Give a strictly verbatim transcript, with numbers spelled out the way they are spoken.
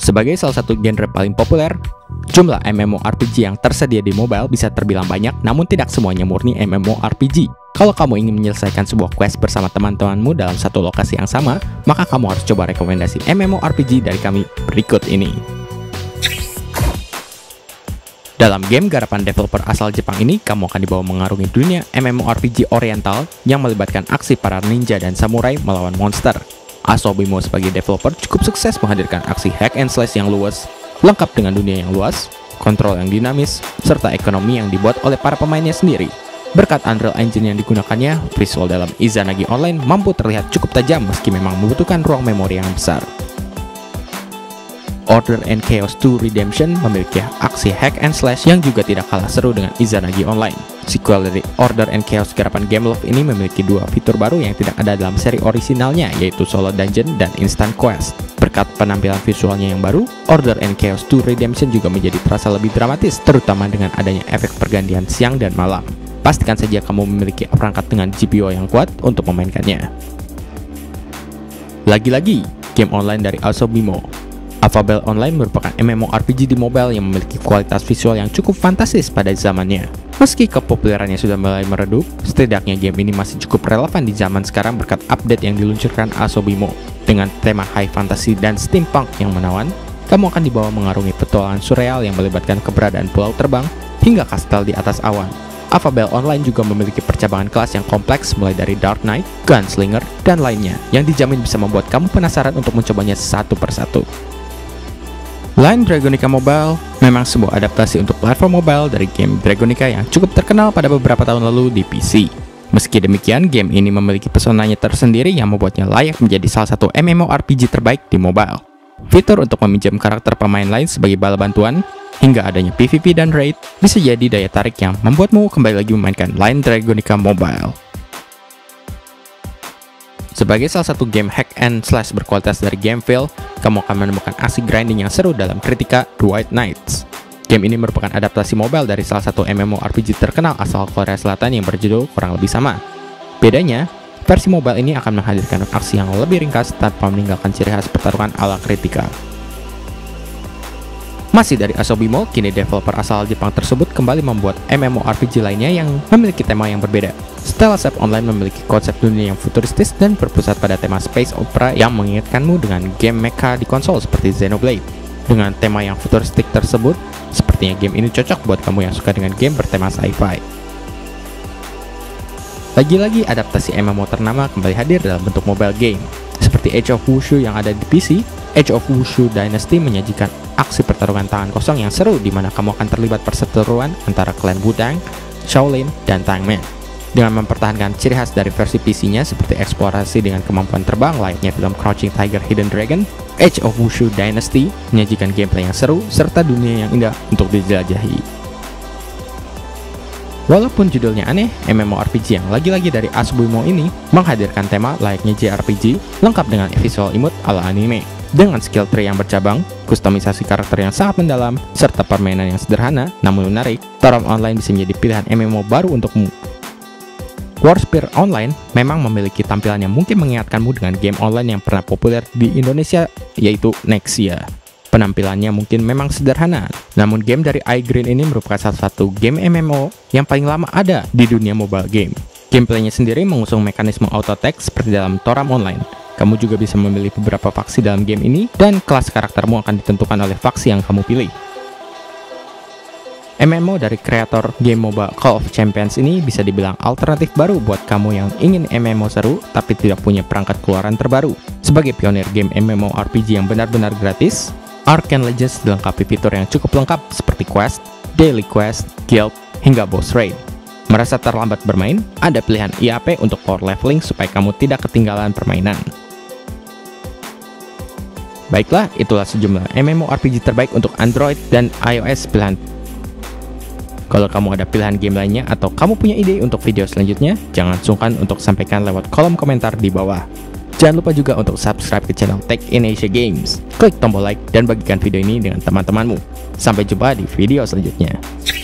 Sebagai salah satu genre paling populer, jumlah MMORPG yang tersedia di mobile bisa terbilang banyak, namun tidak semuanya murni MMORPG. Kalau kamu ingin menyelesaikan sebuah quest bersama teman-temanmu dalam satu lokasi yang sama, maka kamu harus coba rekomendasi MMORPG dari kami berikut ini. Dalam game garapan developer asal Jepang ini, kamu akan dibawa mengarungi dunia MMORPG oriental yang melibatkan aksi para ninja dan samurai melawan monster. Asobimo sebagai developer cukup sukses menghadirkan aksi hack and slash yang luas, lengkap dengan dunia yang luas, kontrol yang dinamis, serta ekonomi yang dibuat oleh para pemainnya sendiri. Berkat Unreal Engine yang digunakannya, visual dalam Izanagi Online mampu terlihat cukup tajam meski memang membutuhkan ruang memori yang besar. Order and Chaos two Redemption memiliki aksi hack and slash yang juga tidak kalah seru dengan Izanagi Online. Sequel dari Order and Chaos garapan Gameloft ini memiliki dua fitur baru yang tidak ada dalam seri orisinalnya, yaitu Solo Dungeon dan Instant Quest. Berkat penampilan visualnya yang baru, Order and Chaos two Redemption juga menjadi terasa lebih dramatis, terutama dengan adanya efek pergantian siang dan malam. Pastikan saja kamu memiliki perangkat dengan G P U yang kuat untuk memainkannya. Lagi-lagi, game online dari Asobimo. Avabel Online merupakan MMORPG di mobile yang memiliki kualitas visual yang cukup fantastis pada zamannya. Meski kepopulerannya sudah mulai meredup, setidaknya game ini masih cukup relevan di zaman sekarang berkat update yang diluncurkan Asobimo. Dengan tema high fantasy dan steampunk yang menawan, kamu akan dibawa mengarungi petualangan surreal yang melibatkan keberadaan pulau terbang hingga kastel di atas awan. Avabel Online juga memiliki percabangan kelas yang kompleks mulai dari Dark Knight, Gunslinger, dan lainnya yang dijamin bisa membuat kamu penasaran untuk mencobanya satu persatu. Line Dragonica Mobile memang sebuah adaptasi untuk platform mobile dari game Dragonica yang cukup terkenal pada beberapa tahun lalu di P C. Meski demikian, game ini memiliki pesonanya tersendiri yang membuatnya layak menjadi salah satu MMORPG terbaik di mobile. Fitur untuk meminjam karakter pemain lain sebagai bala bantuan, hingga adanya P V P dan raid, bisa jadi daya tarik yang membuatmu kembali lagi memainkan Line Dragonica Mobile. Sebagai salah satu game hack and slash berkualitas dari Gamevil, kamu akan menemukan aksi grinding yang seru dalam Kritika The White Knights. Game ini merupakan adaptasi mobile dari salah satu MMORPG terkenal asal Korea Selatan yang berjudul kurang lebih sama. Bedanya, versi mobile ini akan menghadirkan aksi yang lebih ringkas tanpa meninggalkan ciri khas pertarungan ala Kritika. Masih dari Asobi Mall, kini developer asal Jepang tersebut kembali membuat MMORPG lainnya yang memiliki tema yang berbeda. Stelazep Online memiliki konsep dunia yang futuristis dan berpusat pada tema space opera yang mengingatkanmu dengan game mecha di konsol seperti Xenoblade. Dengan tema yang futuristik tersebut, sepertinya game ini cocok buat kamu yang suka dengan game bertema sci-fi. Lagi-lagi, adaptasi M M O ternama kembali hadir dalam bentuk mobile game. Seperti Age of Wushu yang ada di P C, Age of Wushu Dynasty menyajikan aksi pertarungan tangan kosong yang seru di mana kamu akan terlibat perseteruan antara klan Wudang, Shaolin, dan Tangmen. Dengan mempertahankan ciri khas dari versi P C-nya seperti eksplorasi dengan kemampuan terbang layaknya film Crouching Tiger Hidden Dragon, Age of Wushu Dynasty menyajikan gameplay yang seru serta dunia yang indah untuk dijelajahi. Walaupun judulnya aneh, MMORPG yang lagi-lagi dari Asobimo ini menghadirkan tema layaknya J R P G lengkap dengan visual imut ala anime. Dengan skill tree yang bercabang, kustomisasi karakter yang sangat mendalam, serta permainan yang sederhana namun menarik, Toram Online bisa menjadi pilihan M M O baru untukmu. Warspear Online memang memiliki tampilan yang mungkin mengingatkanmu dengan game online yang pernah populer di Indonesia, yaitu Nextia. Penampilannya mungkin memang sederhana, namun game dari iGreen ini merupakan salah satu game M M O yang paling lama ada di dunia mobile game. Gameplaynya sendiri mengusung mekanisme auto-attack seperti dalam Toram Online. Kamu juga bisa memilih beberapa faksi dalam game ini, dan kelas karaktermu akan ditentukan oleh faksi yang kamu pilih. M M O dari kreator game mobile Call of Champions ini bisa dibilang alternatif baru buat kamu yang ingin M M O seru tapi tidak punya perangkat keluaran terbaru. Sebagai pionir game MMORPG yang benar-benar gratis, Arkane Legends dilengkapi fitur yang cukup lengkap seperti quest, daily quest, guild, hingga boss raid. Merasa terlambat bermain? Ada pilihan I A P untuk power leveling supaya kamu tidak ketinggalan permainan. Baiklah, itulah sejumlah MMORPG terbaik untuk Android dan iOS pilihan. Kalau kamu ada pilihan game lainnya atau kamu punya ide untuk video selanjutnya, jangan sungkan untuk sampaikan lewat kolom komentar di bawah. Jangan lupa juga untuk subscribe ke channel Tech in Asia Games. Klik tombol like dan bagikan video ini dengan teman-temanmu. Sampai jumpa di video selanjutnya.